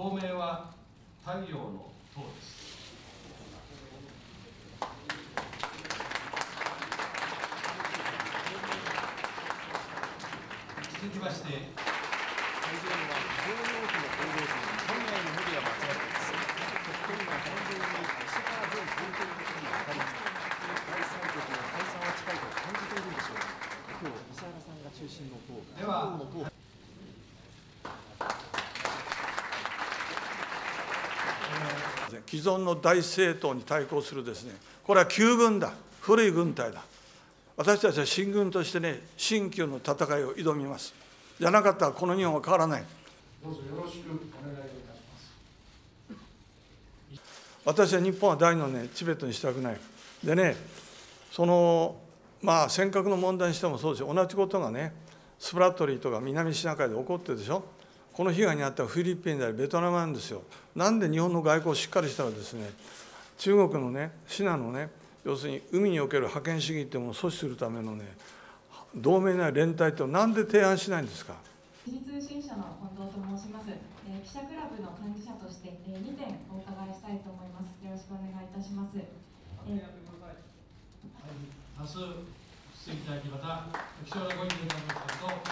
透明は太陽の塔です。続きまして、会場には非常に大きな報道陣、本来のメディアも集まっています。そして今、完全に石原前文献的に上がりました。第三極の解散は近いと感じているんでしょうか。今日、石原さんが中心の党、では、既存の大政党に対抗するですね、これは旧軍だ、古い軍隊だ、私たちは新軍としてね、新旧の戦いを挑みます。じゃなかったら、この日本は変わらない。どうぞよろしくお願いいたします。私は日本は第二のね、チベットにしたくない。でね、尖閣の問題にしてもそうですよ、同じことがね、スプラトリーとか南シナ海で起こってるでしょ。この被害に遭ったフィリピンでありベトナムなんですよ。なんで日本の外交をしっかりしたらですね、中国のね、シナのね、要するに海における覇権主義というものを阻止するためのね、同盟内連帯というのをなんで提案しないんですか。時事通信社の近藤と申します。記者クラブの管理者として2点お伺いしたいと思います。よろしくお願いいたします。多数、出席いただきまた、貴重なご意見をいただきます。